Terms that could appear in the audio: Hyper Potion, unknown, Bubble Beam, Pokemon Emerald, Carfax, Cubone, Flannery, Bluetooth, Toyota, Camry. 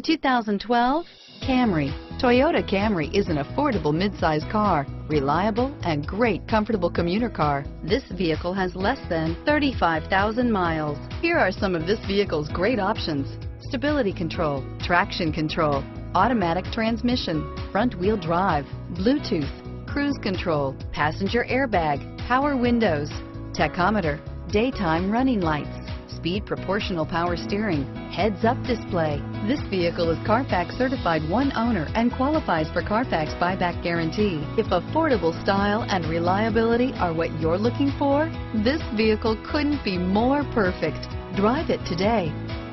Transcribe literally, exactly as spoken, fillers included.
The two thousand twelve Camry. Toyota Camry is an affordable mid-size car, reliable and great comfortable commuter car. This vehicle has less than thirty-five thousand miles. Here are some of this vehicle's great options: stability control, traction control, automatic transmission, front-wheel drive, Bluetooth, cruise control, passenger airbag, power windows, tachometer, daytime running lights, speed proportional power steering, heads-up display. This vehicle is Carfax certified one owner and qualifies for Carfax buyback guarantee. If affordable style and reliability are what you're looking for, this vehicle couldn't be more perfect. Drive it today.